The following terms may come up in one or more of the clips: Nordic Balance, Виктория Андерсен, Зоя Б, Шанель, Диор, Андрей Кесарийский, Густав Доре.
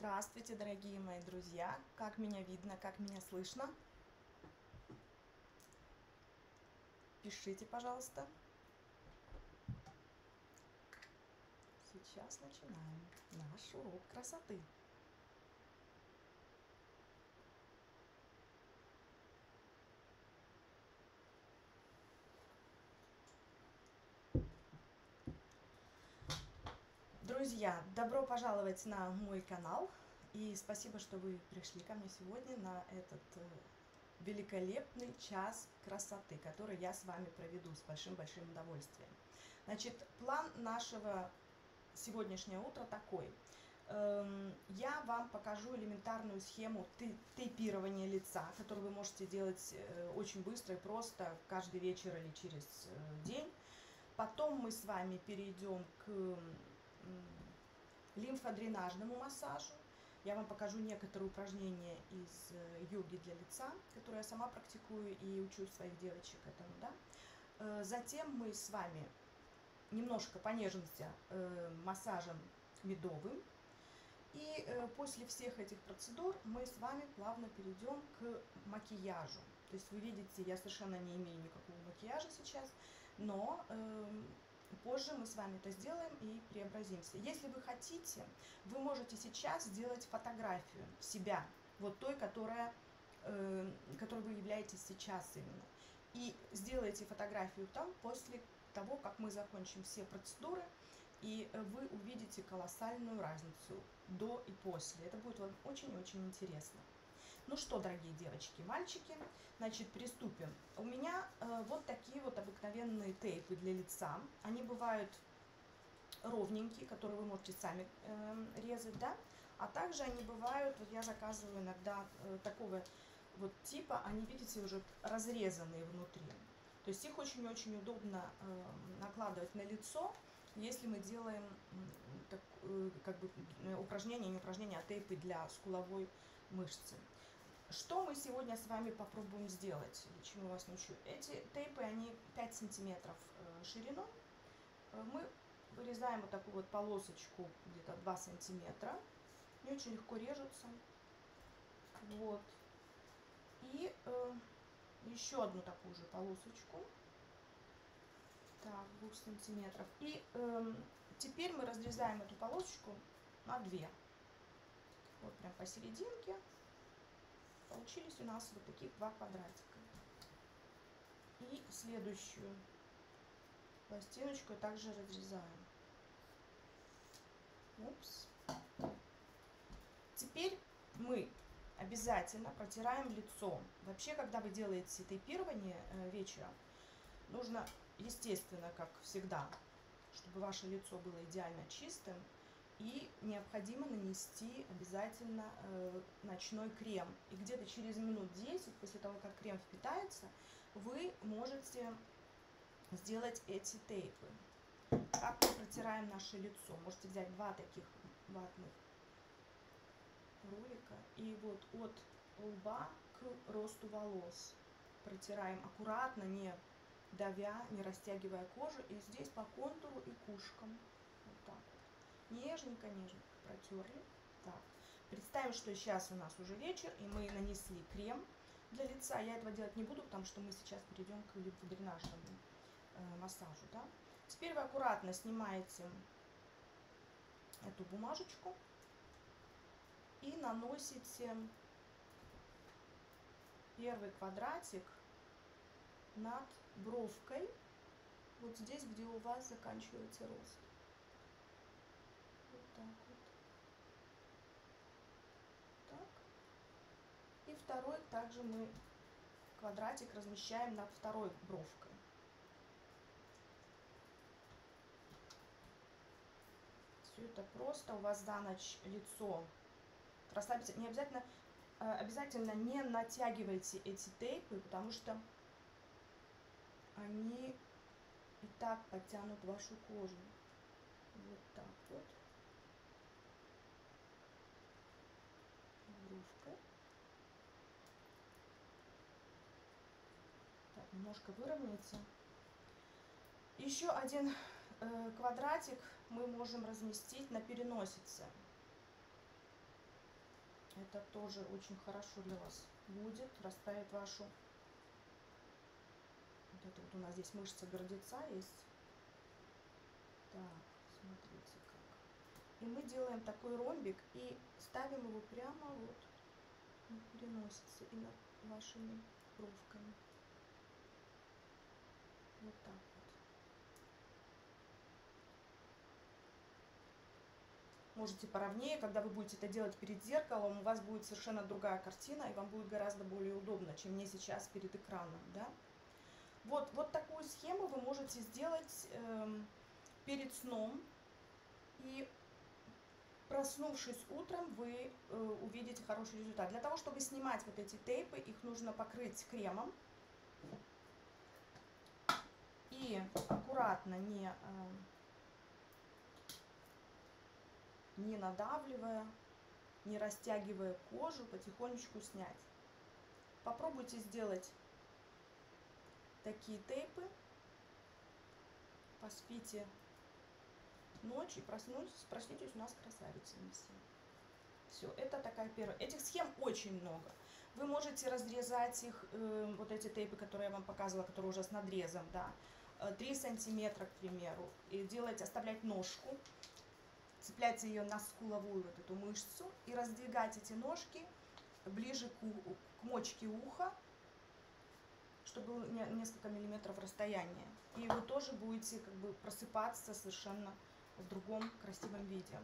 Здравствуйте, дорогие мои друзья! Как меня видно, как меня слышно? Пишите, пожалуйста. Сейчас начинаем наш урок красоты. Друзья, добро пожаловать на мой канал, и спасибо, что вы пришли ко мне сегодня на этот великолепный час красоты, который я с вами проведу с большим-большим удовольствием. Значит, план нашего сегодняшнего утра такой. Я вам покажу элементарную схему тейпирования лица, которую вы можете делать очень быстро и просто каждый вечер или через день. Потом мы с вами перейдем к лимфодренажному массажу. Я вам покажу некоторые упражнения из йоги для лица, которые я сама практикую и учу своих девочек этому, да? Затем мы с вами немножко понежимся массажем медовым. И после всех этих процедур мы с вами плавно перейдем к макияжу. То есть вы видите, я совершенно не имею никакого макияжа сейчас, но позже мы с вами это сделаем и преобразимся. Если вы хотите, вы можете сейчас сделать фотографию себя, вот той, которой вы являетесь сейчас именно. И сделайте фотографию там после того, как мы закончим все процедуры, и вы увидите колоссальную разницу до и после. Это будет вам очень-очень интересно. Ну что, дорогие девочки и мальчики, значит, приступим. У меня вот такие вот обыкновенные тейпы для лица. Они бывают ровненькие, которые вы можете сами резать, да. А также они бывают, вот я заказываю иногда такого вот типа, они, видите, уже разрезанные внутри. То есть их очень-очень удобно накладывать на лицо, если мы делаем упражнения, не упражнения, а тейпы для скуловой мышцы. Что мы сегодня с вами попробуем сделать? Чему вас научу? Эти тейпы, они 5 сантиметров шириной. Мы вырезаем вот такую вот полосочку, где-то 2 сантиметра. Они очень легко режутся. Вот. И еще одну такую же полосочку. Так, 2 сантиметров. И теперь мы разрезаем эту полосочку на 2. Вот прям посерединке получились у нас вот такие 2 квадратика. И следующую пластиночку также разрезаем. Упс. Теперь мы обязательно протираем лицо. Вообще, когда вы делаете тейпирование вечером, нужно, естественно, как всегда, чтобы ваше лицо было идеально чистым. И необходимо нанести обязательно ночной крем. И где-то через минут 10, после того, как крем впитается, вы можете сделать эти тейпы. Как мы протираем наше лицо? Можете взять 2 таких ватных ролика. И вот от лба к росту волос протираем аккуратно, не давя, не растягивая кожу. И здесь по контуру и кушкам. Вот так. Нежненько-нежненько протерли. Так. Представим, что сейчас у нас уже вечер, и мы нанесли крем для лица. Я этого делать не буду, потому что мы сейчас перейдем к лимфодренажному массажу. Да? Теперь вы аккуратно снимаете эту бумажечку и наносите первый квадратик над бровкой, вот здесь, где у вас заканчивается рост. Так, вот. Так. И второй также мы квадратик размещаем над второй бровкой. Все это просто. У вас за ночь лицо расслабится. Не обязательно, обязательно не натягивайте эти тейпы, потому что они и так подтянут вашу кожу. Вот так вот. Бровка. Так, немножко выровняется. Еще один квадратик мы можем разместить на переносице. это тоже очень хорошо для вас будет, расставит вашу вот это вот у нас здесь мышца гордеца есть. Так, смотрите как. И мы делаем такой ромбик и ставим его прямо вот, он переносится и над вашими бровками. Вот так вот. Можете поровнее, когда вы будете это делать перед зеркалом, у вас будет совершенно другая картина, и вам будет гораздо более удобно, чем мне сейчас перед экраном. Да? Вот такую схему вы можете сделать перед сном. И проснувшись утром, вы увидите хороший результат. Для того, чтобы снимать вот эти тейпы, их нужно покрыть кремом. И аккуратно, не надавливая, не растягивая кожу, потихонечку снять. Попробуйте сделать такие тейпы. Поспите ночь и проснитесь у нас красавицами все. Все, это такая первая. Этих схем очень много. Вы можете разрезать их, вот эти тейпы, которые я вам показывала, которые уже с надрезом, да, 3 сантиметра, к примеру, и делать, оставлять ножку. Цепляйте ее на скуловую вот эту мышцу и раздвигать эти ножки ближе к мочке уха, чтобы было несколько миллиметров расстояния. И вы тоже будете как бы просыпаться совершенно в другом красивом виде.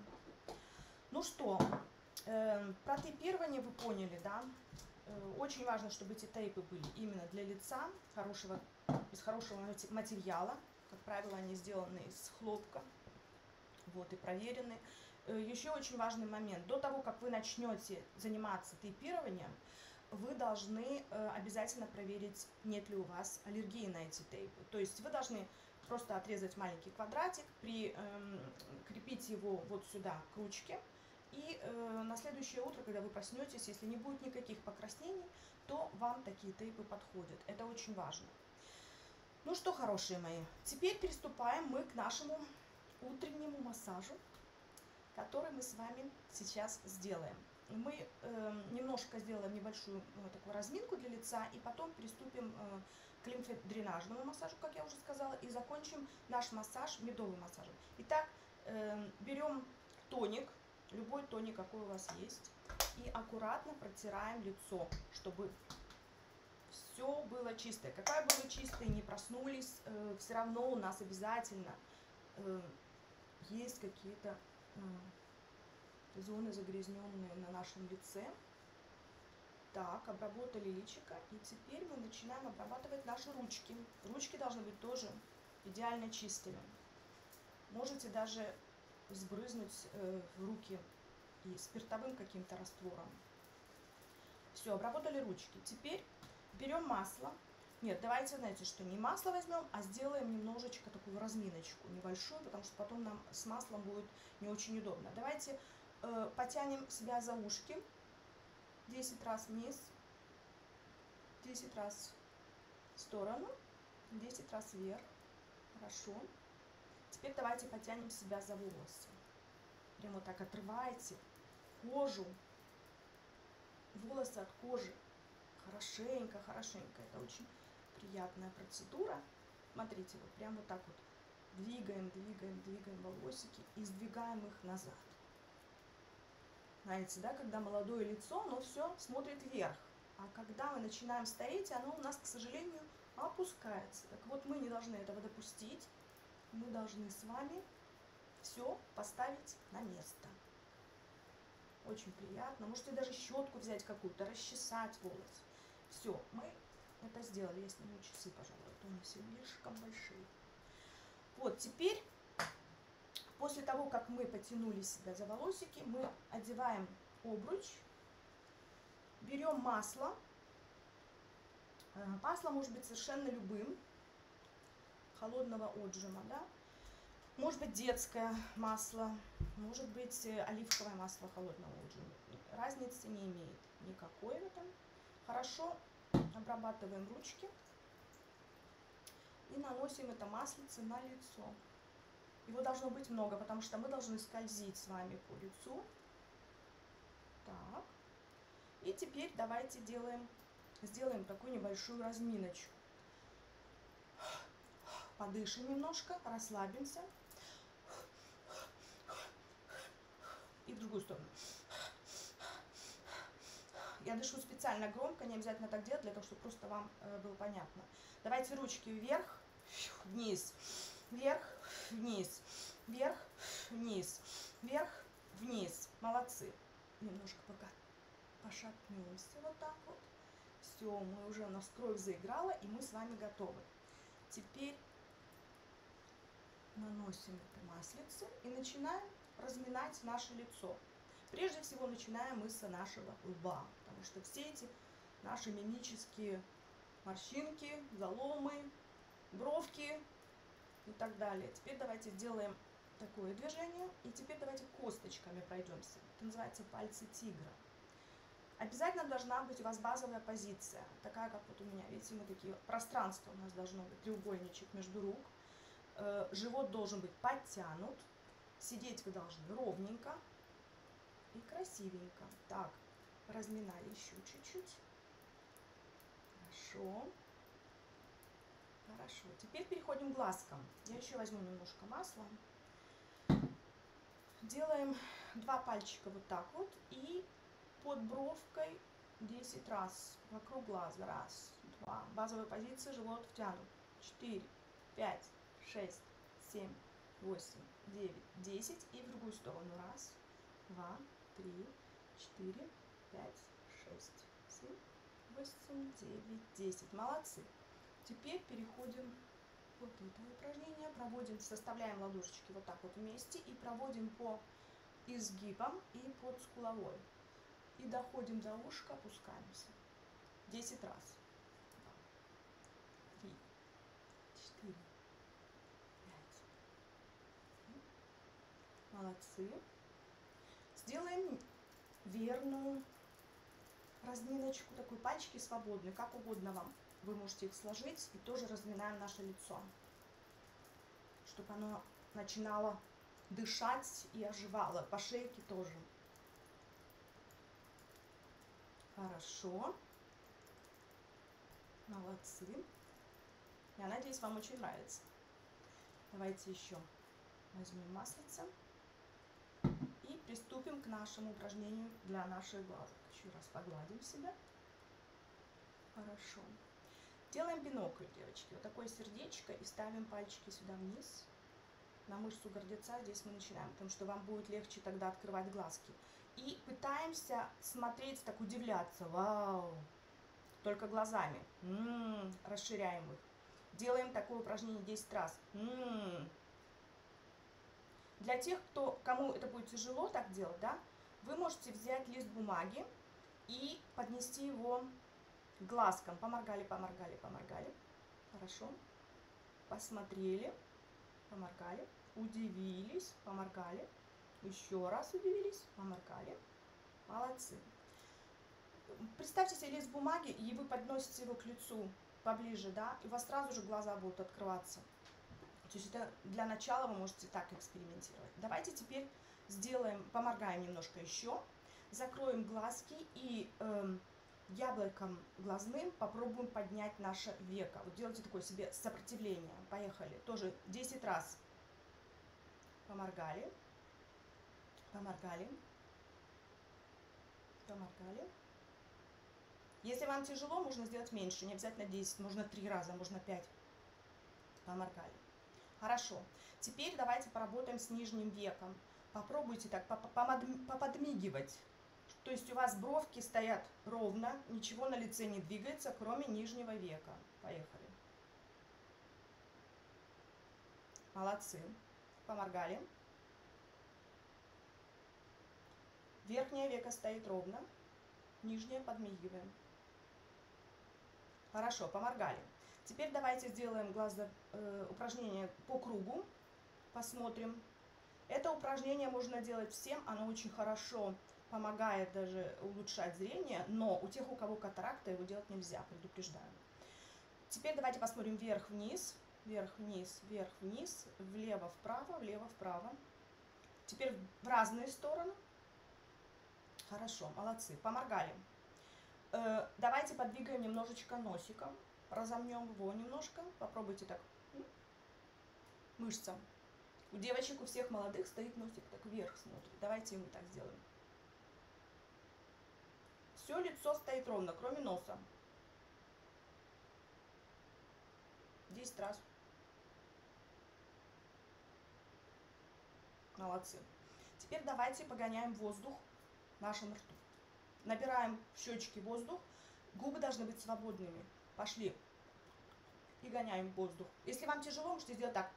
Ну что, про тейпирование вы поняли, да? Очень важно, чтобы эти тейпы были именно для лица, из хорошего материала. Как правило, они сделаны из хлопка. Вот и проверены. Еще очень важный момент. До того, как вы начнете заниматься тейпированием, вы должны обязательно проверить, нет ли у вас аллергии на эти тейпы. То есть вы должны просто отрезать маленький квадратик, прикрепить его вот сюда к ручке. И на следующее утро, когда вы проснетесь, если не будет никаких покраснений, то вам такие тейпы подходят. Это очень важно. Ну что, хорошие мои, теперь приступаем мы к нашему утреннему массажу, который мы с вами сейчас сделаем. Мы немножко сделаем небольшую такую разминку для лица, и потом приступим к лимфодренажному массажу, как я уже сказала, и закончим наш массаж медовым массажем. Итак, берем тоник, любой тоник, какой у вас есть, и аккуратно протираем лицо, чтобы все было чистое. Какая было чистая, не проснулись, все равно у нас обязательно есть какие-то зоны загрязненные на нашем лице. Так, обработали личико, и теперь мы начинаем обрабатывать наши ручки. Ручки должны быть тоже идеально чистыми. Можете даже сбрызнуть в руки и спиртовым каким-то раствором. Все, обработали ручки. Теперь берем масло. Нет, давайте, знаете, что не масло возьмем, а сделаем немножечко такую разминочку небольшую, потому что потом нам с маслом будет не очень удобно. Давайте потянем себя за ушки 10 раз вниз, 10 раз в сторону, 10 раз вверх. Хорошо. Теперь давайте потянем себя за волосы. Прямо вот так отрывайте кожу, волосы от кожи. Хорошенько, хорошенько. Это очень приятная процедура. Смотрите, вот прям вот так вот двигаем, двигаем, двигаем волосики и сдвигаем их назад. Знаете, да, когда молодое лицо, оно все смотрит вверх. А когда мы начинаем стареть, оно у нас, к сожалению, опускается. Так вот, мы не должны этого допустить. Мы должны с вами все поставить на место. Очень приятно. Можете даже щетку взять какую-то, расчесать волосы. Все, мы это сделали. Я сниму часы, пожалуй, а то они все слишком большие. Вот, теперь, после того, как мы потянули себя за волосики, мы одеваем обруч, берем масло. Масло может быть совершенно любым, холодного отжима, да? Может быть детское масло, может быть оливковое масло холодного отжима. Разницы не имеет никакой в этом. Хорошо обрабатываем ручки и наносим это маслице на лицо. Его должно быть много, потому что мы должны скользить с вами по лицу. Так, И теперь давайте сделаем такую небольшую разминочку. Подышим немножко, расслабимся. И в другую сторону. Я дышу специально громко, не обязательно так делать, для того, чтобы просто вам было понятно. Давайте ручки вверх, вниз, вверх, вниз, вверх, вниз, вверх, вниз. Молодцы. Немножко пока пошатнемся вот так вот. Все, мы уже, у нас кровь заиграла, и мы с вами готовы. Теперь наносим маслицы и начинаем разминать наше лицо. Прежде всего начинаем мы с нашего лба, потому что все эти наши мимические морщинки, заломы, бровки и так далее. Теперь давайте сделаем такое движение, и теперь давайте косточками пройдемся. Это называется пальцы тигра. Обязательно должна быть у вас базовая позиция, такая, как вот у меня. Видите, мы такие, пространство у нас должно быть, треугольничек между рук. Живот должен быть подтянут, сидеть вы должны ровненько. И красивенько. Так, разминали еще чуть-чуть. Хорошо. Хорошо. Теперь переходим к глазкам. Я еще возьму немножко масла. Делаем два пальчика вот так вот. И под бровкой 10 раз. Вокруг глаза. Раз, два. Базовая позиция. Живот втянут. 4, 5, 6, 7, 8, 9, 10. И в другую сторону. Раз, два, 3, 4, 5, 6, 7, 8, 9, 10. Молодцы. Теперь переходим вот это упражнение. Проводим, составляем ладошечки вот так вот вместе и проводим по изгибам и под скуловой. И доходим до ушка, опускаемся. 10 раз. 2, 3, 4, 5. Молодцы. Сделаем верную разминочку, такой пальчики свободные, как угодно вам. Вы можете их сложить и тоже разминаем наше лицо, чтобы оно начинало дышать и оживало, по шейке тоже. Хорошо. Молодцы. Я надеюсь, вам очень нравится. Давайте еще возьмем маслица. И приступим к нашему упражнению для наших глазок. Еще раз погладим себя. Хорошо. Делаем бинокль, девочки. Вот такое сердечко и ставим пальчики сюда вниз. На мышцу гордеца здесь мы начинаем, потому что вам будет легче тогда открывать глазки. И пытаемся смотреть, так удивляться. Вау! Только глазами. Расширяем их. Делаем такое упражнение 10 раз. Для тех, кому это будет тяжело так делать, да, вы можете взять лист бумаги и поднести его к глазкам. Поморгали, поморгали, поморгали. Хорошо. Посмотрели, поморгали, удивились, поморгали. Еще раз удивились, поморгали. Молодцы. Представьте себе лист бумаги, и вы подносите его к лицу поближе, да, и у вас сразу же глаза будут открываться. То есть это для начала вы можете так экспериментировать. Давайте теперь сделаем, поморгаем немножко еще, закроем глазки и яблоком глазным попробуем поднять наше веко. Вот делайте такое себе сопротивление. Поехали. Тоже 10 раз. Поморгали. Поморгали. Поморгали. Если вам тяжело, можно сделать меньше. Не обязательно 10, можно 3 раза, можно 5. Поморгали. Хорошо. Теперь давайте поработаем с нижним веком. Попробуйте так поподмигивать. То есть у вас бровки стоят ровно, ничего на лице не двигается, кроме нижнего века. Поехали. Молодцы. Поморгали. Верхнее веко стоит ровно, нижнее подмигиваем. Хорошо, поморгали. Теперь давайте сделаем упражнение по кругу, посмотрим. Это упражнение можно делать всем, оно очень хорошо помогает даже улучшать зрение, но у тех, у кого катаракта, его делать нельзя, предупреждаю. Теперь давайте посмотрим вверх-вниз, вверх-вниз, вверх-вниз, влево-вправо, влево-вправо. Теперь в разные стороны. Хорошо, молодцы, поморгали. Давайте подвигаем немножечко носиком, разомнем его немножко, попробуйте так, мышцам. У девочек, у всех молодых стоит носик так вверх смотрит. Давайте ему так сделаем. Все лицо стоит ровно, кроме носа. 10 раз. Молодцы. Теперь давайте погоняем воздух нашим ртом. Набираем в щечки воздух. Губы должны быть свободными. Пошли. И гоняем воздух. Если вам тяжело, можете сделать так.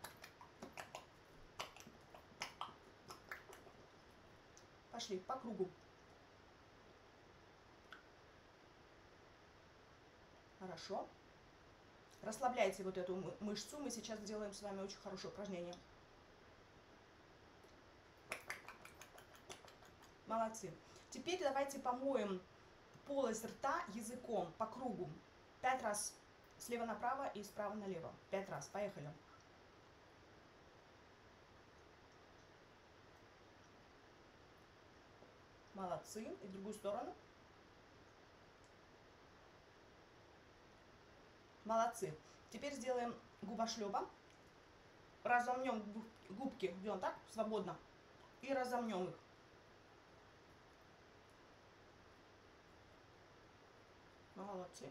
Пошли по кругу. Хорошо. Расслабляйте вот эту мышцу. Мы сейчас делаем с вами очень хорошее упражнение. Молодцы. Теперь давайте помоем полость рта языком по кругу. 5 раз слева направо и справа налево. 5 раз. Поехали. Молодцы. И в другую сторону. Молодцы. Теперь сделаем губошлепом. Разомнем губки. Делаем так, свободно. И разомнем их. Молодцы.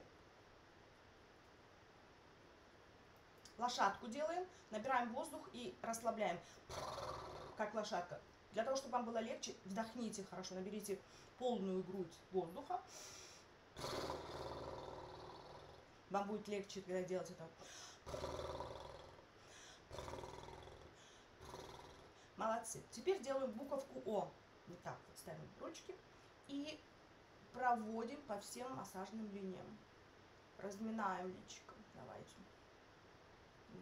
Лошадку делаем. Набираем воздух и расслабляем. Как лошадка. Для того, чтобы вам было легче, вдохните хорошо. Наберите полную грудь воздуха. Вам будет легче, когда делать это. Молодцы. Теперь делаем буковку О. Вот так вот ставим ручки. И проводим по всем массажным линиям. Разминаем личико. Давайте.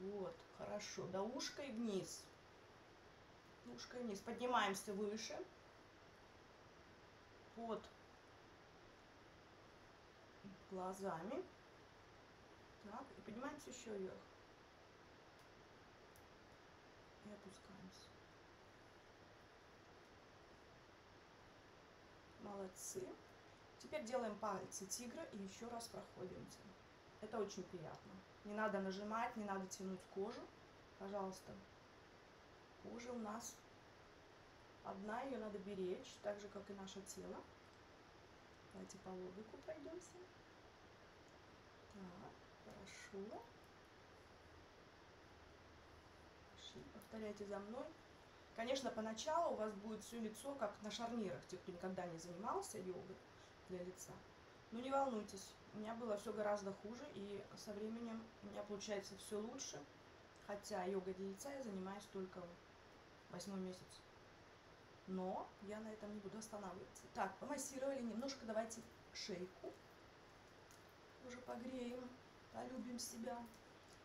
Вот. Хорошо. До ушка и вниз. Ушко и вниз. Поднимаемся выше. Под глазами. Так, и поднимаемся еще вверх. И опускаемся. Молодцы. Теперь делаем пальцы тигра и еще раз проходимся. Это очень приятно. Не надо нажимать, не надо тянуть кожу. Пожалуйста. Кожа у нас одна, ее надо беречь, так же, как и наше тело. Давайте по лобику пройдемся. Так. Хорошо. Повторяйте за мной. Конечно, поначалу у вас будет все лицо, как на шарнирах, те, кто никогда не занимался йогой для лица. Но не волнуйтесь, у меня было все гораздо хуже, и со временем у меня получается все лучше. Хотя йогой для лица я занимаюсь только 8-й месяц. Но я на этом не буду останавливаться. Так, помассировали немножко, давайте шейку уже погреем. Полюбим себя.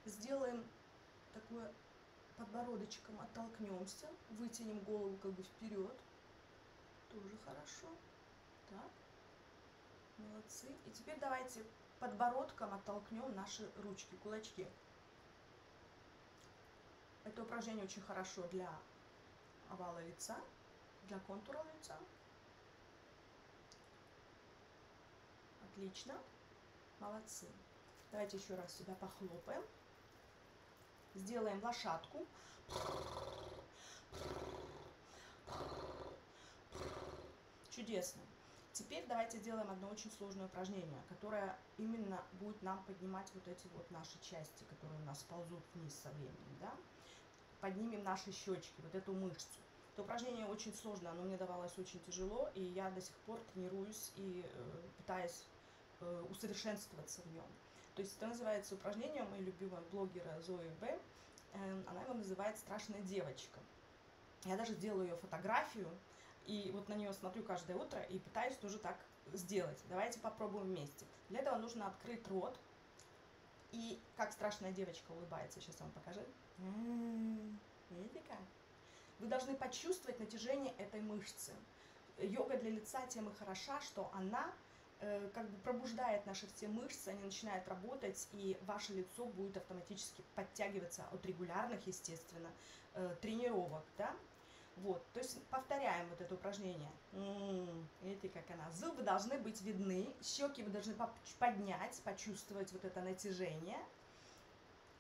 Сделаем такое подбородочком, оттолкнемся, вытянем голову как бы вперед. Тоже хорошо. Так. Молодцы. И теперь давайте подбородком оттолкнем наши ручки, кулачки. Это упражнение очень хорошо для овала лица, для контура лица. Отлично. Молодцы. Давайте еще раз себя похлопаем. Сделаем лошадку. Чудесно. Теперь давайте сделаем одно очень сложное упражнение, которое именно будет нам поднимать вот эти вот наши части, которые у нас ползут вниз со временем. Да? Поднимем наши щечки, вот эту мышцу. Это упражнение очень сложное, оно мне давалось очень тяжело, и я до сих пор тренируюсь и пытаюсь усовершенствоваться в нем. То есть это называется упражнение моей любимой блогера Зои Б. Она его называет «Страшная девочка». Я даже делаю ее фотографию, и вот на нее смотрю каждое утро и пытаюсь тоже так сделать. Давайте попробуем вместе. Для этого нужно открыть рот. И как страшная девочка улыбается, сейчас я вам покажу. Видите как? Вы должны почувствовать натяжение этой мышцы. Йога для лица тем и хороша, что она как бы пробуждает наши все мышцы, они начинают работать, и ваше лицо будет автоматически подтягиваться от регулярных, естественно, тренировок, да? Вот, то есть повторяем вот это упражнение. Видите, как она. Зубы должны быть видны, щеки вы должны поднять, почувствовать вот это натяжение.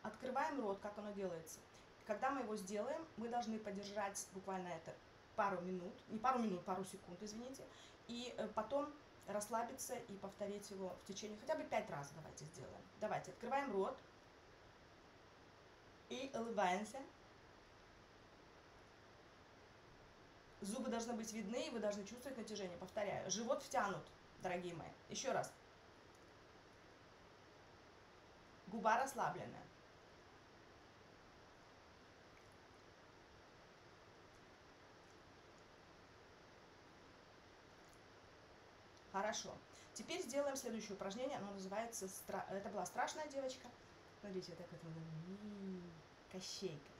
Открываем рот, как оно делается. Когда мы его сделаем, мы должны подержать буквально это пару минут, не пару минут, пару секунд, извините, и потом расслабиться и повторить его в течение хотя бы 5 раз. Давайте сделаем. Давайте, открываем рот и улыбаемся. Зубы должны быть видны, и вы должны чувствовать натяжение. Повторяю. Живот втянут, дорогие мои. Еще раз. Губа расслабленная. Хорошо. Теперь сделаем следующее упражнение. Оно называется... Это была страшная девочка. Смотрите, так это... Кощейка.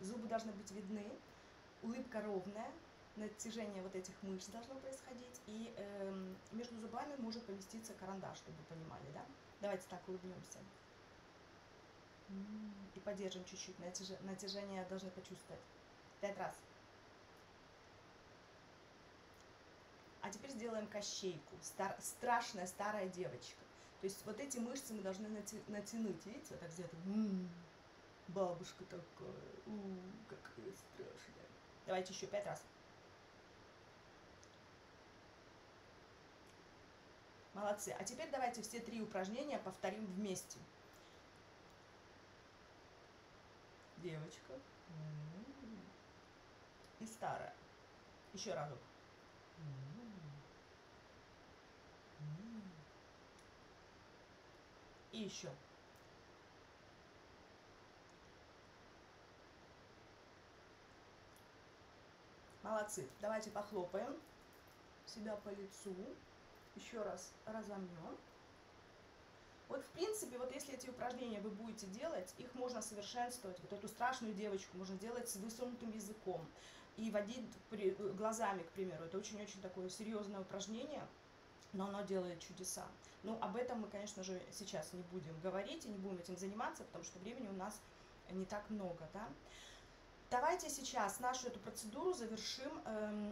Зубы должны быть видны, улыбка ровная, натяжение вот этих мышц должно происходить, и между зубами может поместиться карандаш, чтобы вы понимали, да? Давайте так улыбнемся. И поддержим чуть-чуть, натяжение должны почувствовать. 5 раз. А теперь сделаем кощейку, страшная старая девочка. То есть вот эти мышцы мы должны натянуть, видите, вот так где-то... Бабушка такая, какая страшная. Давайте еще 5 раз. Молодцы. А теперь давайте все 3 упражнения повторим вместе. Девочка. И старая. Еще разок. И еще. Молодцы. Давайте похлопаем себя по лицу. Еще раз разомнем. Вот, в принципе, вот если эти упражнения вы будете делать, их можно совершенствовать. Вот эту страшную девочку можно делать с высунутым языком и водить глазами, к примеру. Это очень-очень такое серьезное упражнение, но оно делает чудеса. Но об этом мы, конечно же, сейчас не будем говорить и не будем этим заниматься, потому что времени у нас не так много, да? Давайте сейчас нашу эту процедуру завершим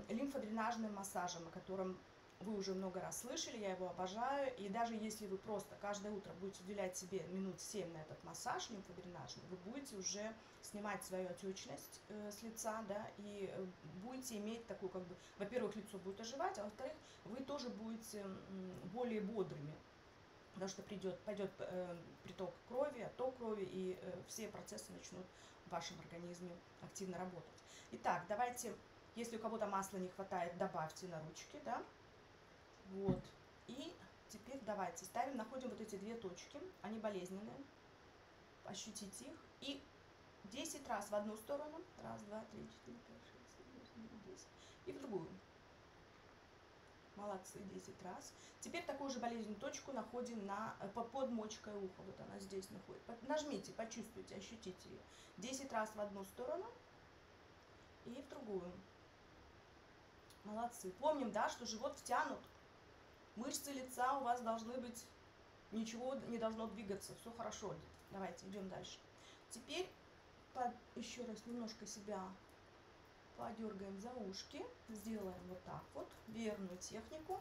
лимфодренажным массажем, о котором вы уже много раз слышали, я его обожаю. И даже если вы просто каждое утро будете уделять себе минут 7 на этот массаж лимфодренажный, вы будете уже снимать свою отечность с лица, да, и будете иметь такую, как бы, во-первых, лицо будет оживать, а во-вторых, вы тоже будете более бодрыми. Потому что пойдет приток крови, отток крови, и все процессы начнут в вашем организме активно работать. Итак, давайте, если у кого-то масла не хватает, добавьте на ручки, да? Вот. И теперь давайте ставим, находим вот эти 2 точки, они болезненные. Ощутите их. И 10 раз в одну сторону. 1, 2, 3, 4, 5, 6, 7, 8, 9, 10. И в другую. Молодцы, 10 раз. Теперь такую же болезненную точку находим под мочкой уха. Вот она здесь находится. Нажмите, почувствуйте, ощутите ее. 10 раз в одну сторону и в другую. Молодцы. Помним, да, что живот втянут. Мышцы лица у вас должны быть... Ничего не должно двигаться. Все хорошо. Давайте, идем дальше. Теперь еще раз немножко себя... Подергаем за ушки, сделаем вот так вот, верную технику.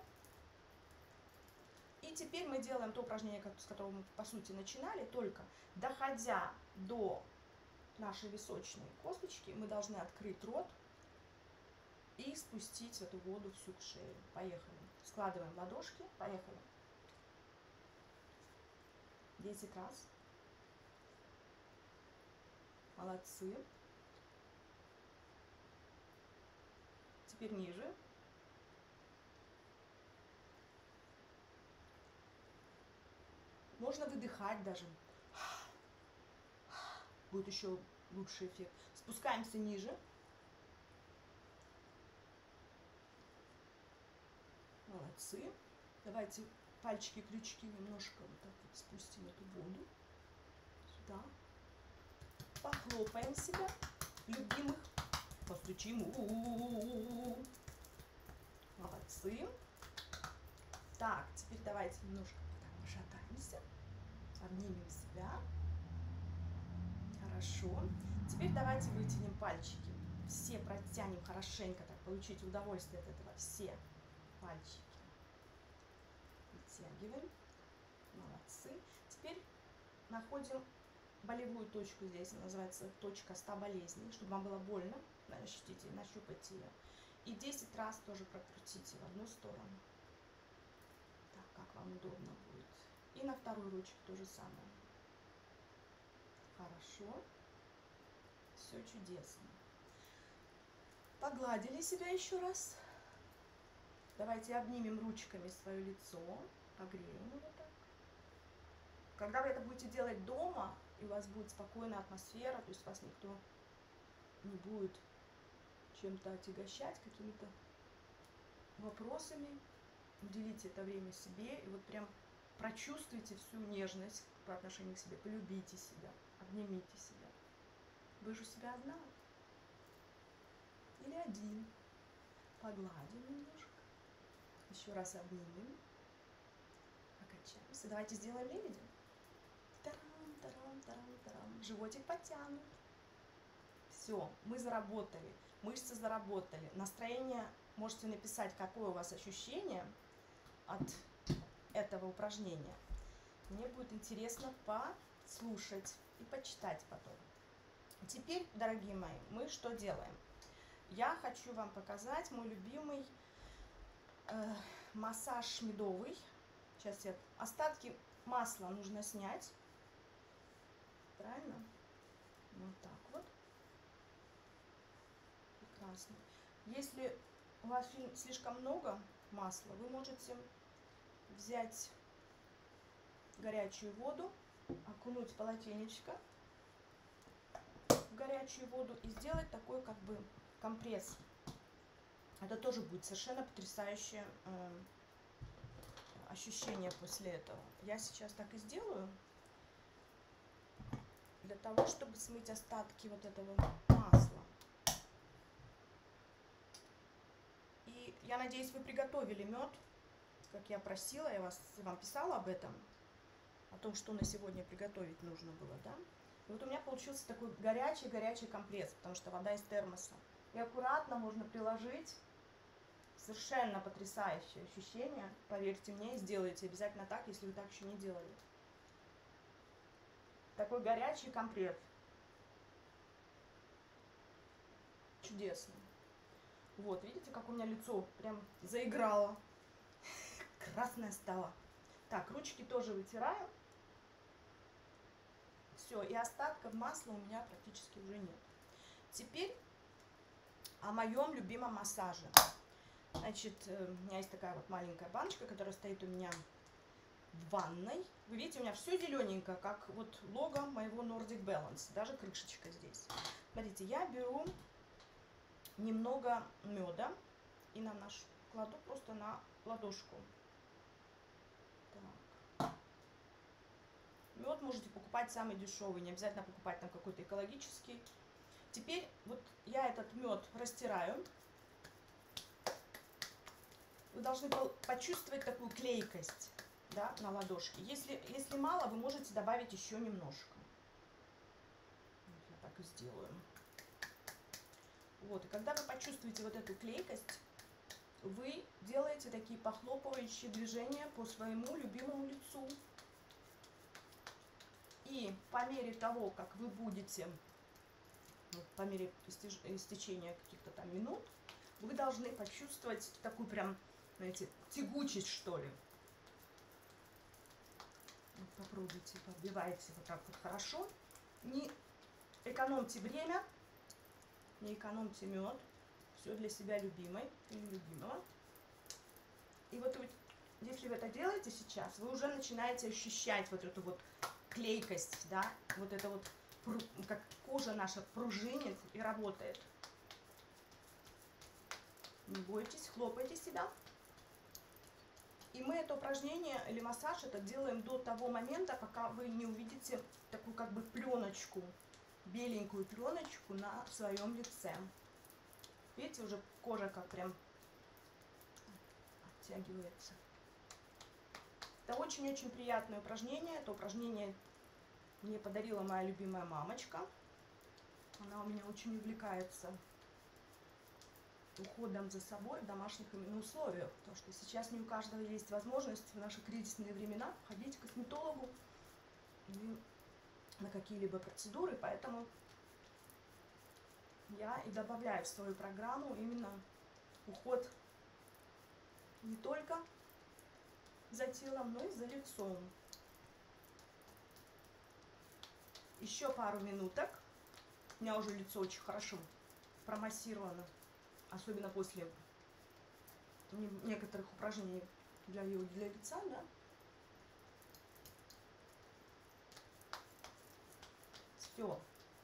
И теперь мы делаем то упражнение, с которого мы, по сути, начинали, только доходя до нашей височной косточки, мы должны открыть рот и спустить эту воду всю к шее. Поехали. Складываем ладошки, поехали. 10 раз. Молодцы. Теперь ниже. Можно выдыхать даже. Будет еще лучший эффект. Спускаемся ниже. Молодцы. Давайте пальчики-крючки немножко вот так вот спустим эту воду. Сюда. Похлопаем себя. Любимых. Постучим. Молодцы. Так, теперь давайте немножко вот так пошатаемся. Обнимем себя. хорошо. Теперь давайте вытянем пальчики. Все протянем хорошенько, так получите удовольствие от этого. Все пальчики. Вытягиваем. Молодцы. Теперь находим болевую точку здесь. Она называется точка 100 болезней. Чтобы вам было больно, ощутите, нащупайте ее. И 10 раз тоже прокрутите в одну сторону. Так, как вам удобно будет. И на вторую ручку то же самое. Хорошо. Все чудесно. Погладили себя еще раз. Давайте обнимем ручками свое лицо. Погреем его так. Когда вы это будете делать дома, и у вас будет спокойная атмосфера, то есть вас никто не будет чем-то отягощать, какими-то вопросами, уделите это время себе и вот прям прочувствуйте всю нежность по отношению к себе, полюбите себя, обнимите себя. Вы же себя одна или один. Погладим немножко, еще раз обнимем, покачаемся. Давайте сделаем лебедя. Тарам-тарам-тарам-тарам. Животик подтянут. Все, мы заработали, мышцы заработали. Настроение можете написать, какое у вас ощущение от этого упражнения. Мне будет интересно послушать и почитать потом. Теперь, дорогие мои, мы что делаем? Я хочу вам показать мой любимый массаж медовый. Сейчас я... Остатки масла нужно снять. Правильно? Вот так вот. Прекрасно. Если у вас слишком много масла, вы можете взять горячую воду, окунуть полотенечко в горячую воду и сделать такой как бы компресс. Это тоже будет совершенно потрясающее ощущение после этого. Я сейчас так и сделаю, для того, чтобы смыть остатки вот этого масла. И я надеюсь, вы приготовили мед, как я просила, я вам писала об этом, о том, что на сегодня приготовить нужно было, да? И вот у меня получился такой горячий-горячий компресс, потому что вода из термоса. И аккуратно можно приложить. Совершенно потрясающее ощущение, поверьте мне, сделайте обязательно так, если вы так еще не делали. Такой горячий компресс. Чудесно. Вот, видите, как у меня лицо прям заиграло. Красное стало. Так, ручки тоже вытираю. Все, и остатков масла у меня практически уже нет. Теперь о моем любимом массаже. Значит, у меня есть такая вот маленькая баночка, которая стоит у меня в ванной. Вы видите, у меня все зелененькое, как вот лого моего Nordic Balance. Даже крышечка здесь. Смотрите, я беру немного меда и наношу, кладу просто на ладошку. Так. Мед можете покупать самый дешевый, не обязательно покупать там какой-то экологический. Теперь вот я этот мед растираю. Вы должны почувствовать такую клейкость, да, на ладошке. Если мало, вы можете добавить еще немножко. Вот я так и сделаю. Вот, и когда вы почувствуете вот эту клейкость, вы делаете такие похлопывающие движения по своему любимому лицу. И по мере того, как вы будете, по мере истечения каких-то там минут, вы должны почувствовать такую прям, знаете, тягучесть, что ли. Вот попробуйте, подбивайте вот так вот хорошо. Не экономьте время, не экономьте мед. Все для себя любимой или любимого. И вот если вы это делаете сейчас, вы уже начинаете ощущать вот эту вот клейкость, да, вот это вот, как кожа наша пружинит и работает. Не бойтесь, хлопайте себя. И мы это упражнение или массаж это делаем до того момента, пока вы не увидите такую как бы пленочку, беленькую пленочку на своем лице. Видите, уже кожа как прям оттягивается. Это очень-очень приятное упражнение. Это упражнение мне подарила моя любимая мамочка. Она у меня очень увлекается уходом за собой в домашних именно условиях, потому что сейчас не у каждого есть возможность в наши кризисные времена ходить к косметологу на какие-либо процедуры, поэтому я и добавляю в свою программу именно уход не только за телом, но и за лицом. Еще пару минуток. У меня уже лицо очень хорошо промассировано, особенно после некоторых упражнений для лица, да. Все,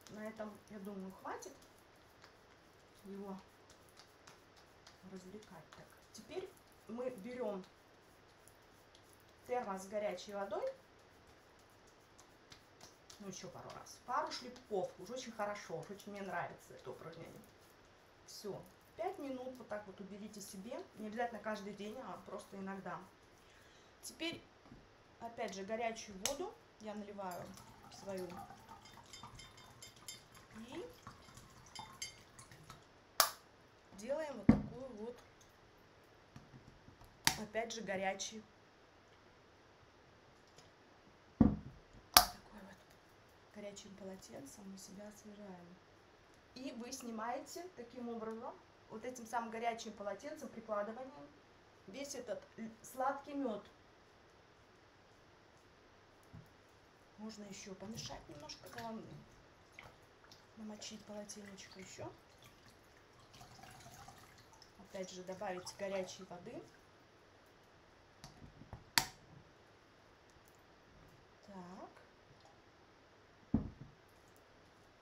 на этом, я думаю, хватит его развлекать. Так, теперь мы берем термос с горячей водой, ну еще пару раз, пару шлепков, уже очень хорошо, уже очень мне нравится это упражнение. Все, 5 минут вот так вот уберите себе, не обязательно каждый день, а просто иногда. Теперь, опять же, горячую воду я наливаю в свою и делаем вот такую вот, опять же, горячий такой вот горячим полотенцем мы себя освежаем. И вы снимаете таким образом, вот этим самым горячим полотенцем, прикладыванием, весь этот сладкий мед. Можно еще помешать немножко, главное. Намочить полотенечко еще. Опять же добавить горячей воды. Так.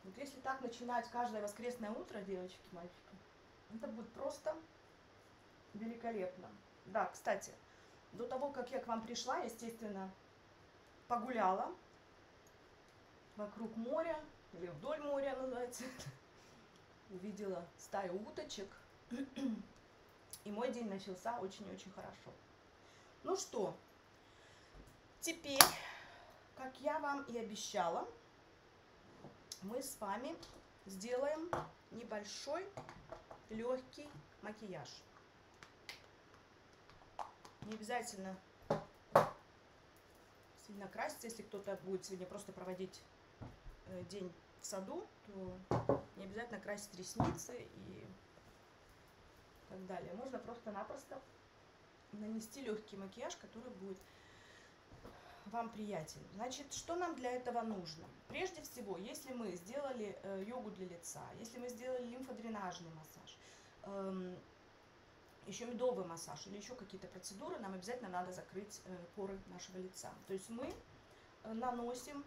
Вот если так начинать каждое воскресное утро, девочки, мальчики, это будет просто великолепно. Да, кстати, до того, как я к вам пришла, естественно, погуляла вокруг моря. Или вдоль моря, называется. Увидела стаю уточек. И мой день начался очень-очень хорошо. Ну что, теперь, как я вам и обещала, мы с вами сделаем небольшой легкий макияж. Не обязательно сильно краситься, если кто-то будет сегодня просто проводить день в саду, то не обязательно красить ресницы и так далее. Можно просто-напросто нанести легкий макияж, который будет вам приятен. Значит, что нам для этого нужно? Прежде всего, если мы сделали йогу для лица, если мы сделали лимфодренажный массаж, еще медовый массаж или еще какие-то процедуры, нам обязательно надо закрыть поры нашего лица. То есть мы наносим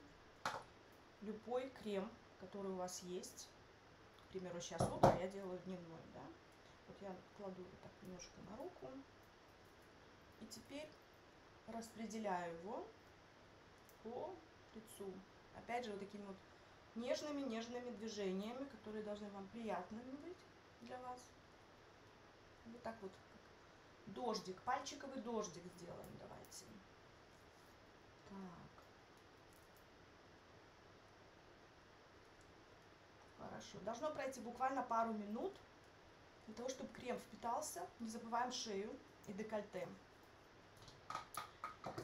любой крем, который у вас есть. К примеру, сейчас утро, я делаю дневной, да. Вот я кладу вот так немножко на руку. И теперь распределяю его по лицу. Опять же, вот такими вот нежными-нежными движениями, которые должны вам приятными быть для вас. Вот так вот. Дождик, пальчиковый дождик сделаем, давайте. Так. Хорошо. Должно пройти буквально пару минут для того, чтобы крем впитался. Не забываем шею и декольте.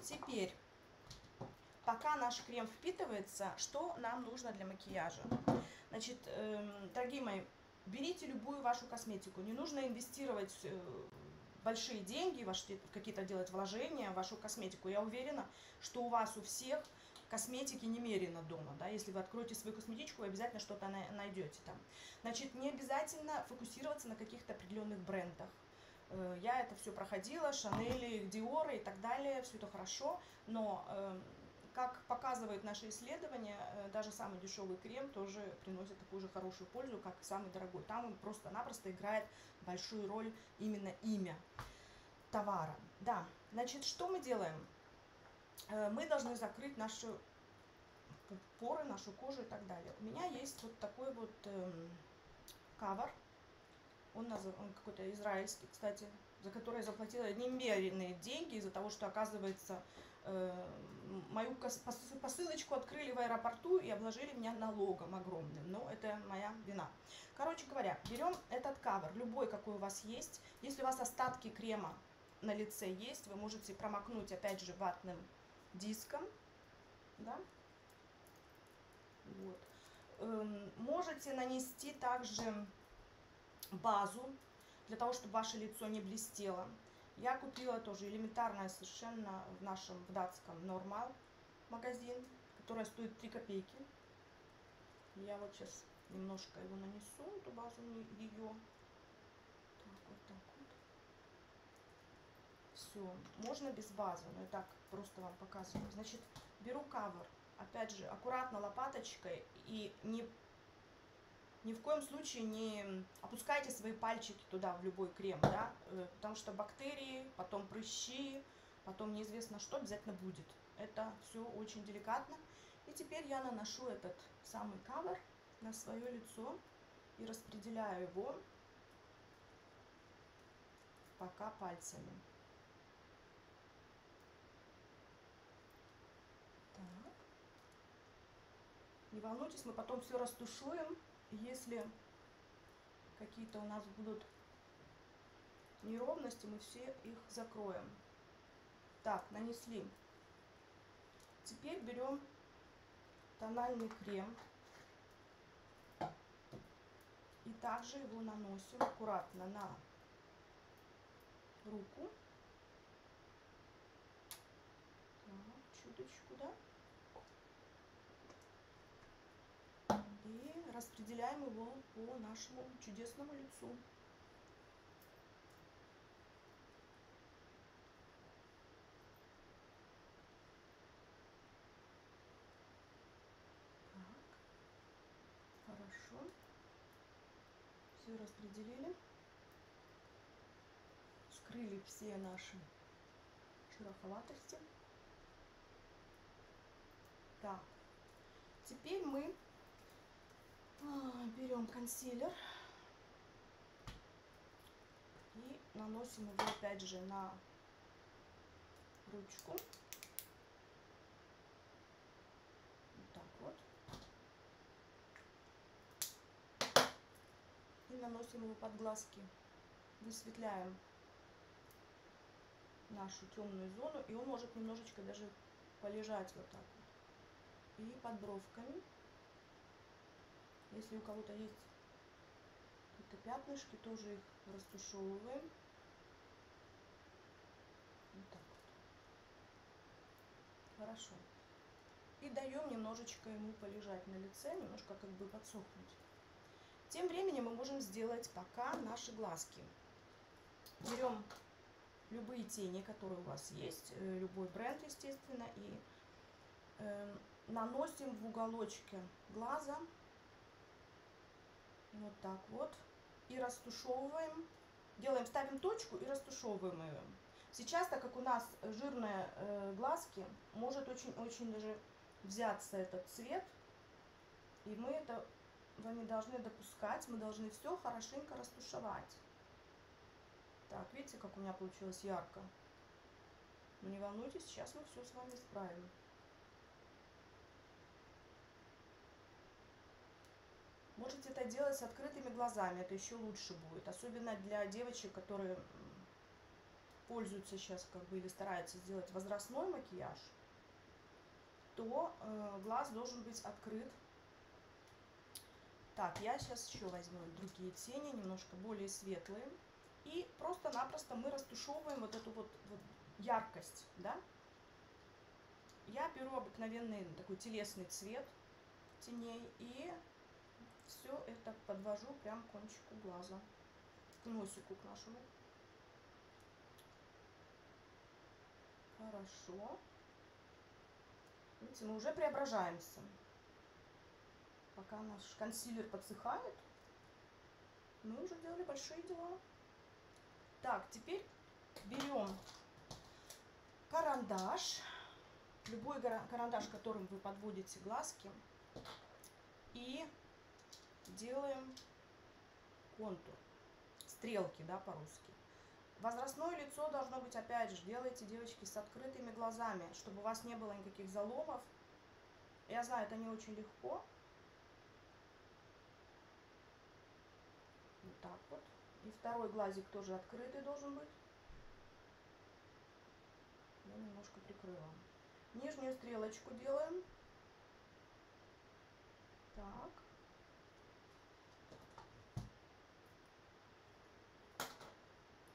Теперь, пока наш крем впитывается, что нам нужно для макияжа? Значит, дорогие мои, берите любую вашу косметику. Не нужно инвестировать большие деньги, какие-то делать вложения в вашу косметику. Я уверена, что у вас у всех косметики немерено дома, да, если вы откроете свою косметичку, вы обязательно что-то найдете там. Значит, не обязательно фокусироваться на каких-то определенных брендах. Я это все проходила, Шанели, Диоры и так далее, все это хорошо, но, как показывают наши исследования, даже самый дешевый крем тоже приносит такую же хорошую пользу, как и самый дорогой. Там он просто-напросто играет большую роль именно имя товара. Да, значит, что мы делаем? Мы должны закрыть наши поры, нашу кожу и так далее. У меня есть вот такой вот кавер. Он какой-то израильский, кстати, за которое я заплатила немеренные деньги из-за того, что, оказывается, мою посылочку открыли в аэропорту и обложили меня налогом огромным. Но это моя вина. Короче говоря, берем этот кавер, любой, какой у вас есть. Если у вас остатки крема на лице есть, вы можете промокнуть, опять же, ватным диском. Да? Вот. Можете нанести также базу, для того, чтобы ваше лицо не блестело. Я купила тоже элементарное совершенно в нашем датском Нормал магазин, которая стоит 3 копейки. Я вот сейчас немножко его нанесу, эту базу ее. Так вот, все, можно без базы, но и так просто вам показываю. Значит, беру кавер, опять же, аккуратно лопаточкой и ни в коем случае не опускайте свои пальчики туда, в любой крем, да, потому что бактерии, потом прыщи, потом неизвестно что обязательно будет. Это все очень деликатно. И теперь я наношу этот самый кавер на свое лицо и распределяю его пока пальцами. Так. Не волнуйтесь, мы потом все растушуем. Если какие-то у нас будут неровности, мы все их закроем. Так, нанесли. Теперь берем тональный крем. И также его наносим аккуратно на руку. Так, чуточку, да? И распределяем его по нашему чудесному лицу. Так. Хорошо. Все распределили. Скрыли все наши шероховатости. Так. Теперь мы берем консилер и наносим его опять же на ручку. Вот так вот. И наносим его под глазки. Высветляем нашу темную зону, и он может немножечко даже полежать вот так вот. И под бровками. Если у кого-то есть какие-то пятнышки, тоже их растушевываем. Вот так вот. Хорошо. И даем немножечко ему полежать на лице, немножко как бы подсохнуть. Тем временем мы можем сделать пока наши глазки. Берем любые тени, которые у вас есть, любой бренд, естественно, и наносим в уголочке глаза. Вот так вот. И растушевываем. Делаем, ставим точку и растушевываем ее. Сейчас, так как у нас жирные глазки, может очень-очень даже взяться этот цвет. И мы этого не должны допускать. Мы должны все хорошенько растушевать. Так, видите, как у меня получилось ярко? Но не волнуйтесь, сейчас мы все с вами исправим. Можете это делать с открытыми глазами, это еще лучше будет. Особенно для девочек, которые пользуются сейчас как бы или стараются сделать возрастной макияж, то глаз должен быть открыт. Так, я сейчас еще возьму другие тени, немножко более светлые. И просто-напросто мы растушевываем вот эту вот яркость, да? Я беру обыкновенный такой телесный цвет теней и все это подвожу прям к кончику глаза, к носику к нашему. Хорошо. Видите, мы уже преображаемся. Пока наш консилер подсыхает, мы уже делали большие дела. Так, теперь берем карандаш. Любой карандаш, которым вы подводите глазки. И делаем контур, стрелки, да, по-русски. Возрастное лицо должно быть, опять же, делайте, девочки, с открытыми глазами, чтобы у вас не было никаких заломов. Я знаю, это не очень легко. Вот так вот. И второй глазик тоже открытый должен быть. Я немножко прикрыла. Нижнюю стрелочку делаем. Так.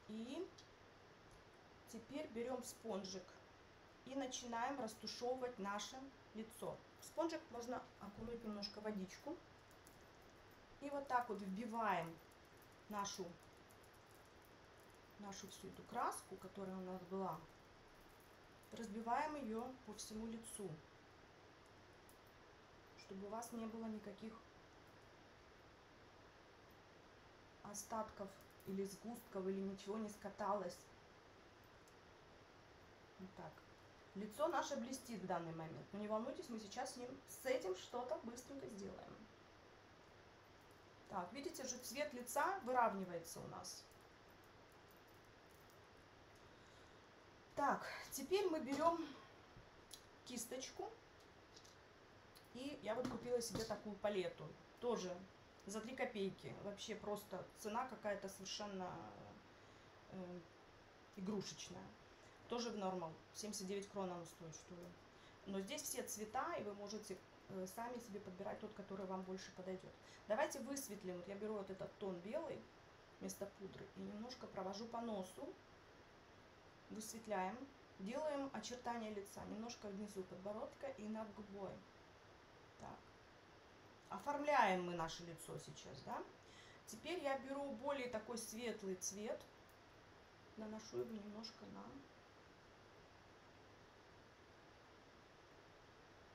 И теперь берем спонжик и начинаем растушевывать наше лицо. В спонжик можно окунуть немножко водичку. И вот так вот вбиваем нашу всю эту краску, которая у нас была. Разбиваем ее по всему лицу, чтобы у вас не было никаких остатков или сгустков, или ничего не скаталось. Вот так. Лицо наше блестит в данный момент. Но не волнуйтесь, мы сейчас с этим что-то быстренько сделаем. Так, видите же, цвет лица выравнивается у нас. Так, теперь мы берем кисточку. И я вот купила себе такую палету. Тоже за 3 копейки. Вообще просто цена какая-то совершенно игрушечная. Тоже в нормал. 79 крон она стоит, что ли. Но здесь все цвета, и вы можете сами себе подбирать тот, который вам больше подойдет. Давайте высветлим. Вот я беру вот этот тон белый вместо пудры и немножко провожу по носу. Высветляем. Делаем очертания лица. Немножко внизу подбородка и над губой. Так. Оформляем мы наше лицо сейчас, да? Теперь я беру более такой светлый цвет. Наношу его немножко на...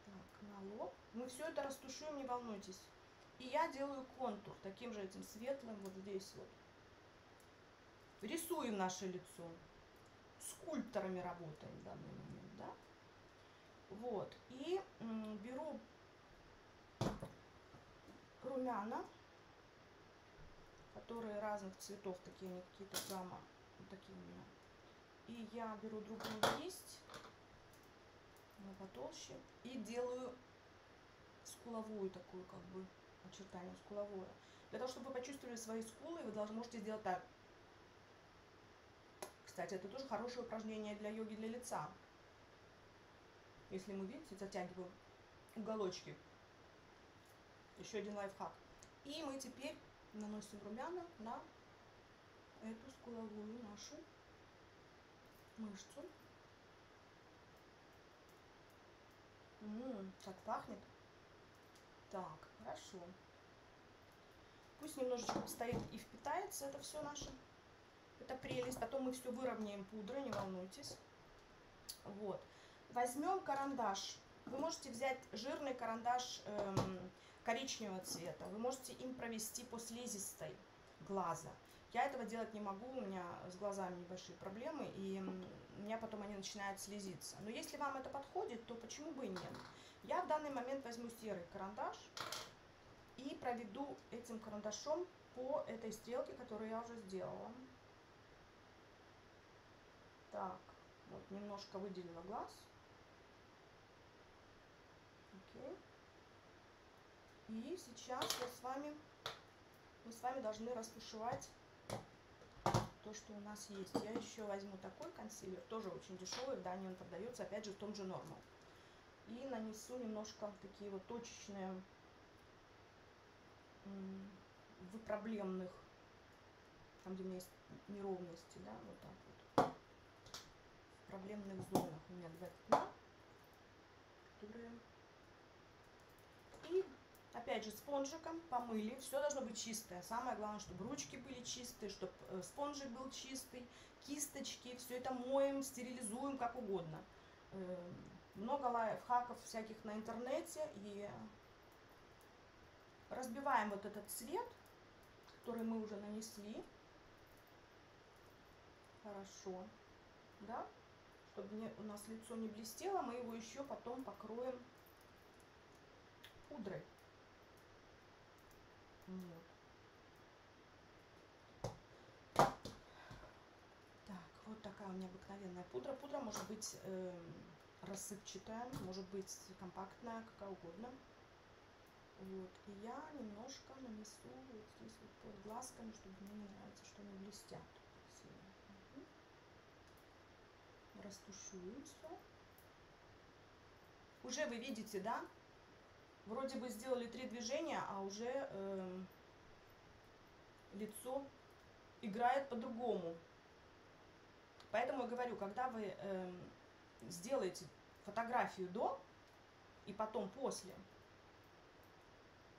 Так, на лоб. Мы все это растушуем, не волнуйтесь. И я делаю контур таким же этим светлым вот здесь вот. Рисуем наше лицо. Скульпторами работаем в данный момент, да? Вот. И беру... румяна, которые разных цветов, такие они какие-то гамма, вот такие у меня. И я беру другую кисть, она потолще, и делаю скуловую такую, как бы, очертание скуловое. Для того, чтобы вы почувствовали свои скулы, вы можете сделать так. Кстати, это тоже хорошее упражнение для йоги для лица. Если мы, видите, затягиваем уголочки. Еще один лайфхак. И мы теперь наносим румяна на эту скуловую нашу мышцу. Так пахнет. Так, хорошо. Пусть немножечко постоит и впитается это все наше. Это прелесть. Потом мы все выровняем пудрой, не волнуйтесь. Вот. Возьмем карандаш. Вы можете взять жирный карандаш коричневого цвета. Вы можете им провести по слизистой глаза. Я этого делать не могу, у меня с глазами небольшие проблемы, и у меня потом они начинают слезиться. Но если вам это подходит, то почему бы и нет? Я в данный момент возьму серый карандаш и проведу этим карандашом по этой стрелке, которую я уже сделала. Так, вот немножко выделила глаз. Окей. И сейчас мы с вами должны растушевать то, что у нас есть. Я еще возьму такой консилер, тоже очень дешевый, в Дании он продается, опять же, в том же Normal. И нанесу немножко такие вот точечные в проблемных, там, где у меня есть неровности, да, вот так вот. В проблемных зонах у меня два пятна, которые... И опять же спонжиком помыли. Все должно быть чистое. Самое главное, чтобы ручки были чистые, чтобы спонжик был чистый, кисточки. Все это моем, стерилизуем, как угодно. Много лайфхаков всяких на интернете. И разбиваем вот этот цвет, который мы уже нанесли. Хорошо. Да? Чтобы у нас лицо не блестело, мы его еще потом покроем пудрой. Вот. такая у меня обыкновенная пудра. Пудра может быть рассыпчатая, может быть компактная, какая угодно. Вот. И я немножко нанесу вот здесь вот под глазками, чтобы мне не нравится, что они блестят. Угу. Растушу все. Уже вы видите, да? Вроде бы сделали 3 движения, а уже лицо играет по-другому. Поэтому я говорю, когда вы сделаете фотографию до и потом после,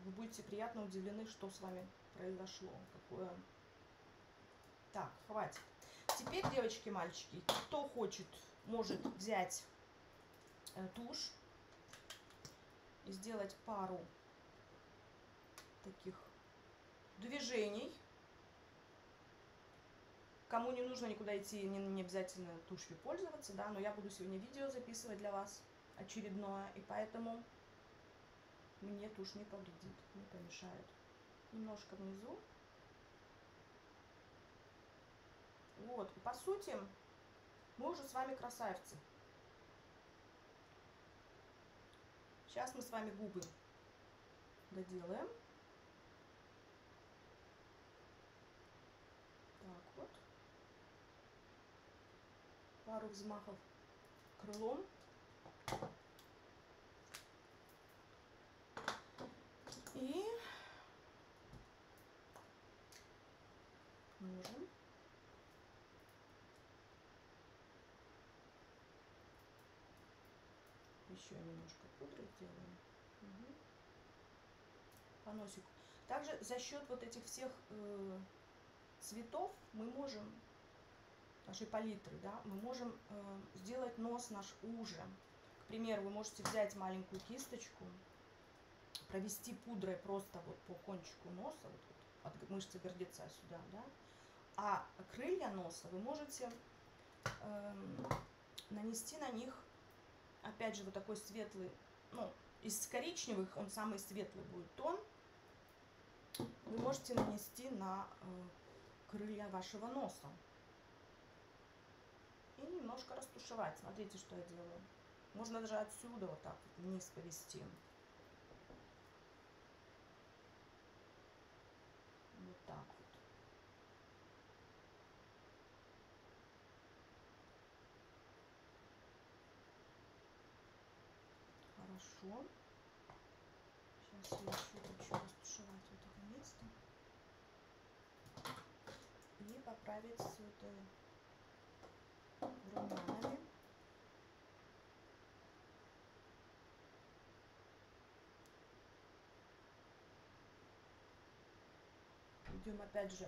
вы будете приятно удивлены, что с вами произошло. Какое... Так, хватит. Теперь, девочки и мальчики, кто хочет, может взять тушь и сделать пару таких движений. Кому не нужно никуда идти, не обязательно тушью пользоваться, да, но я буду сегодня видео записывать для вас очередное, и поэтому мне тушь не повредит, не помешает. Немножко внизу. Вот, и по сути, мы уже с вами красавцы. Сейчас мы с вами губы доделаем. Так вот. Пару взмахов крылом. И можем еще немножко пудры делаем. Угу. По носику. Также за счет вот этих всех цветов мы можем, нашей палитры, да, мы можем сделать нос наш уже. К примеру, вы можете взять маленькую кисточку, провести пудрой просто вот по кончику носа, вот, от мышцы гордеца сюда, да. А крылья носа вы можете нанести на них, опять же, вот такой светлый, ну, из коричневых он самый светлый будет тон. Вы можете нанести на крылья вашего носа. И немножко растушевать. Смотрите, что я делаю. Можно даже отсюда вот так вот вниз повести. Вот так вот. Хорошо. Сейчас я еще хочу растушевать вот это место. И поправить все это румянами. Идем опять же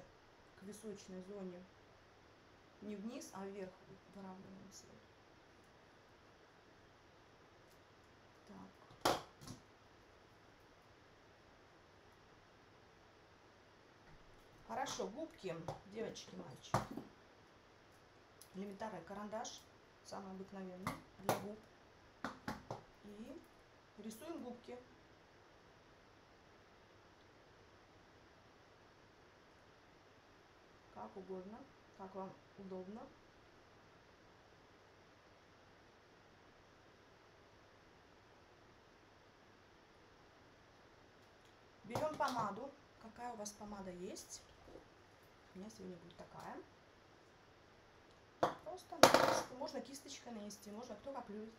к височной зоне. Не вниз, а вверх выравниваем свет. Так. Хорошо, губки, девочки, мальчики. Элементарный карандаш, самый обыкновенный, для губ. И рисуем губки. Как угодно, как вам удобно. Берем помаду. Какая у вас помада есть? У меня сегодня будет такая. Просто нанести. Можно кисточкой нанести, можно кто как любит.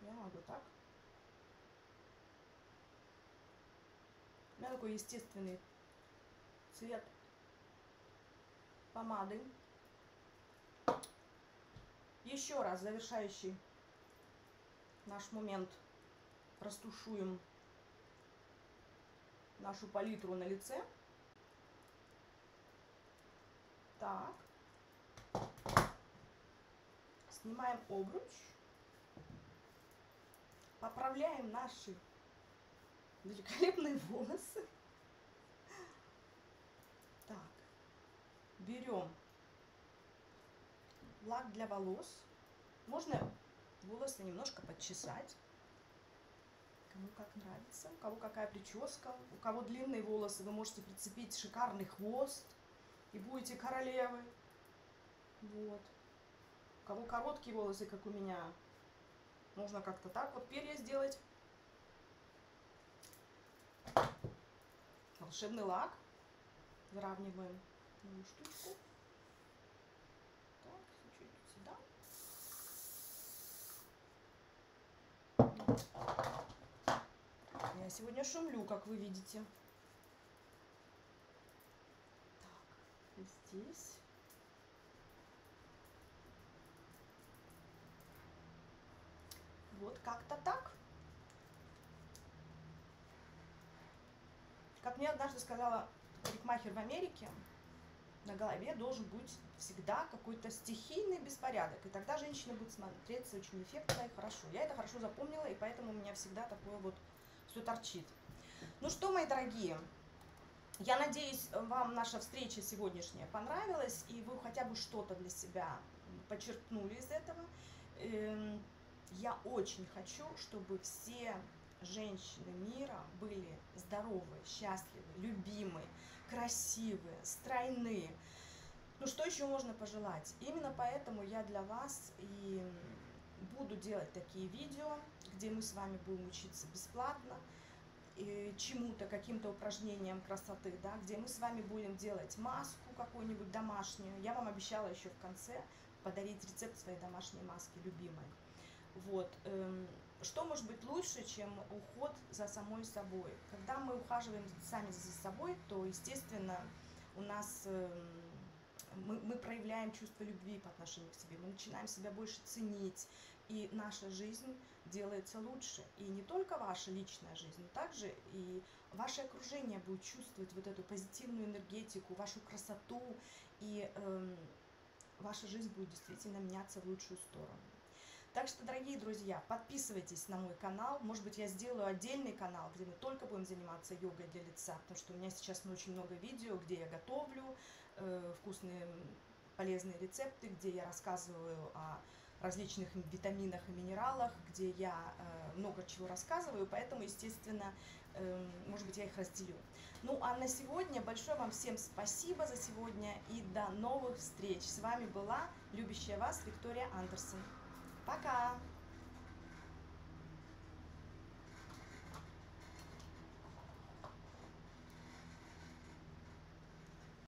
Я могу так. У меня такой естественный цвет помады. Еще раз завершающий наш момент. Растушуем нашу палитру на лице. Так. Снимаем обруч. Поправляем наши великолепные волосы. Так. Берем лак для волос. Можно волосы немножко подчесать. Кому как нравится, у кого какая прическа, у кого длинные волосы, вы можете прицепить шикарный хвост и будете королевы. Вот. У кого короткие волосы, как у меня, можно как-то так вот перья сделать. Волшебный лак. Выравниваем одну штучку. Так, чуть-чуть сюда. Я сегодня шумлю, как вы видите. Так, здесь. Вот как-то так. Как мне однажды сказала парикмахер в Америке, на голове должен быть всегда какой-то стихийный беспорядок. И тогда женщина будет смотреться очень эффектно и хорошо. Я это хорошо запомнила, и поэтому у меня всегда такое вот все торчит. Ну что, мои дорогие, я надеюсь, вам наша встреча сегодняшняя понравилась, и вы хотя бы что-то для себя почерпнули из этого. Я очень хочу, чтобы все женщины мира были здоровы, счастливы, любимы, красивы, стройны. Ну что еще можно пожелать? Именно поэтому я для вас и буду делать такие видео, где мы с вами будем учиться бесплатно чему-то, каким-то упражнениям красоты, да, где мы с вами будем делать маску какую-нибудь домашнюю. Я вам обещала еще в конце подарить рецепт своей домашней маски, любимой. Вот. Что может быть лучше, чем уход за самой собой? Когда мы ухаживаем сами за собой, то, естественно, у нас мы проявляем чувство любви по отношению к себе, мы начинаем себя больше ценить, и наша жизнь делается лучше. И не только ваша личная жизнь, но также и ваше окружение будет чувствовать вот эту позитивную энергетику, вашу красоту, и ваша жизнь будет действительно меняться в лучшую сторону. Так что, дорогие друзья, подписывайтесь на мой канал. Может быть, я сделаю отдельный канал, где мы только будем заниматься йогой для лица, потому что у меня сейчас очень много видео, где я готовлю вкусные, полезные рецепты, где я рассказываю о различных витаминах и минералах, где я много чего рассказываю, поэтому, естественно, может быть, я их разделю. Ну, а на сегодня большое вам всем спасибо за сегодня и до новых встреч. С вами была любящая вас Виктория Андерсен. Пока!